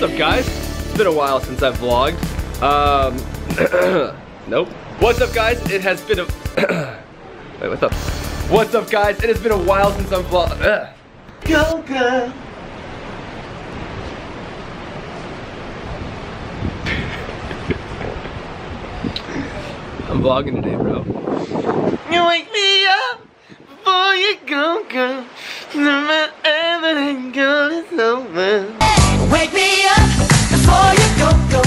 What's up, guys? It's been a while since I've vlogged. Nope. What's up, guys? It has been a... Wait, what's up? What's up, guys? It has been a while since I've vlogged. Go, girl. I'm vlogging today, bro. You wake me up before you go, girl. No matter everything, girl, it's over. Wake me up before you go.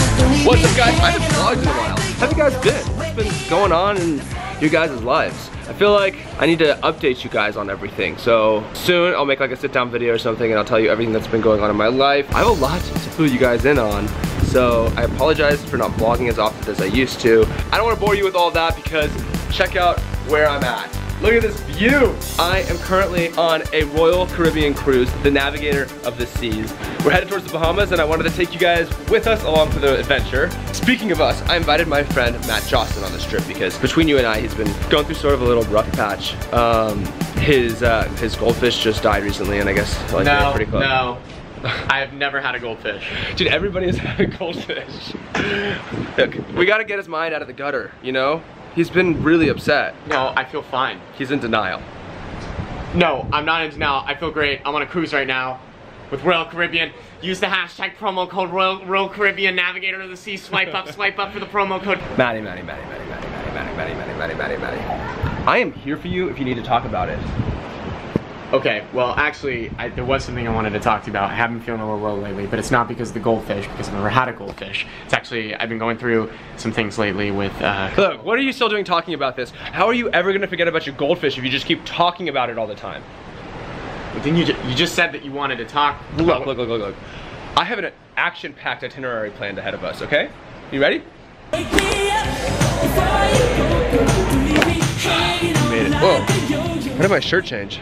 What's up, guys? I haven't vlogged in a while. How have you guys been? What's been going on in you guys' lives? I feel like I need to update you guys on everything. So soon I'll make like a sit down video or something and I'll tell you everything that's been going on in my life. I have a lot to fill you guys in on. So I apologize for not vlogging as often as I used to. I don't want to bore you with all that because check out where I'm at. Look at this view. I am currently on a Royal Caribbean cruise, the Navigator of the Seas. We're headed towards the Bahamas and I wanted to take you guys with us along for the adventure. Speaking of us, I invited my friend Matt Josten on this trip because between you and I, he's been going through sort of a little rough patch. His goldfish just died recently and I guess like, no, pretty close. No. I have never had a goldfish. Dude, everybody has had a goldfish. Look, we gotta get his mind out of the gutter, you know? He's been really upset. No, I feel fine. He's in denial. No, I'm not in denial. I feel great. I'm on a cruise right now with Royal Caribbean. Use the hashtag promo code Royal Caribbean Navigator of the Sea. Swipe up for the promo code. Maddie. I am here for you if you need to talk about it. Okay, well actually, there was something I wanted to talk to you about. I have been feeling a little low lately, but it's not because of the goldfish, because I've never had a goldfish. It's actually, I've been going through some things lately with... Look, what are you still doing talking about this? How are you ever gonna forget about your goldfish if you just keep talking about it all the time? But then you just said that you wanted to talk... Look. I have an action-packed itinerary planned ahead of us, okay? You ready? Whoa, what did my shirt change?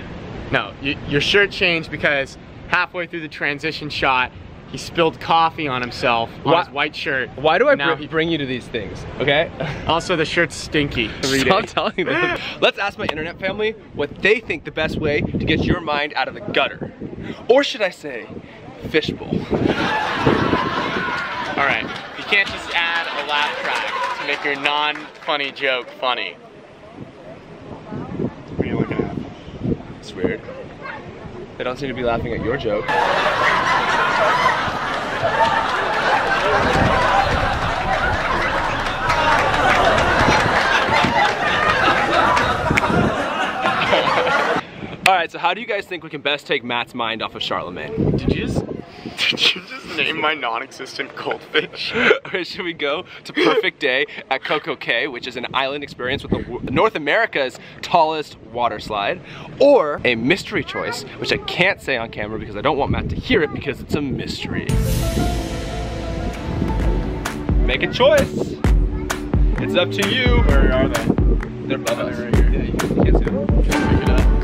No, your shirt changed because halfway through the transition shot, he spilled coffee on himself on his white shirt. Why do I bring you to these things, okay? Also, the shirt's stinky. Stop telling them. Let's ask my internet family what they think the best way to get your mind out of the gutter. Or should I say, fishbowl. All right, you can't just add a laugh track to make your non-funny joke funny. It's weird. They don't seem to be laughing at your joke. Alright, so how do you guys think we can best take Matt's mind off of Charlemagne? Did you just name my non-existent goldfish? Or should we go to Perfect Day at Coco Cay, which is an island experience with the North America's tallest water slide, or a mystery choice, which I can't say on camera because I don't want Matt to hear it because it's a mystery. Make a choice. It's up to you. Where are they? They're above us. Right here. Yeah, you can't see them. Just pick it up.